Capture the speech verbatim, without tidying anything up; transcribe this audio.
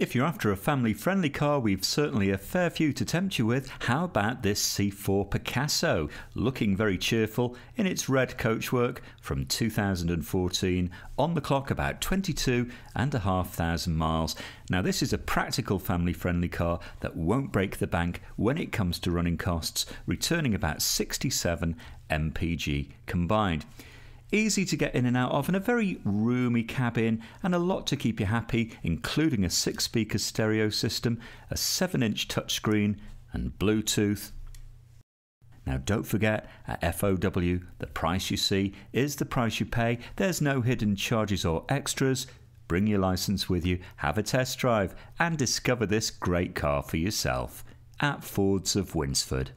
If you're after a family-friendly car, we've certainly a fair few to tempt you with. How about this C four Picasso, looking very cheerful in its red coachwork from two thousand fourteen, on the clock about twenty-two and a half thousand miles. Now this is a practical family-friendly car that won't break the bank when it comes to running costs, returning about sixty-seven M P G combined. Easy to get in and out of, and a very roomy cabin, and a lot to keep you happy, including a six-speaker stereo system, a seven-inch touchscreen, and Bluetooth. Now don't forget, at F O W, the price you see is the price you pay. There's no hidden charges or extras. Bring your license with you, have a test drive, and discover this great car for yourself at Fords of Winsford.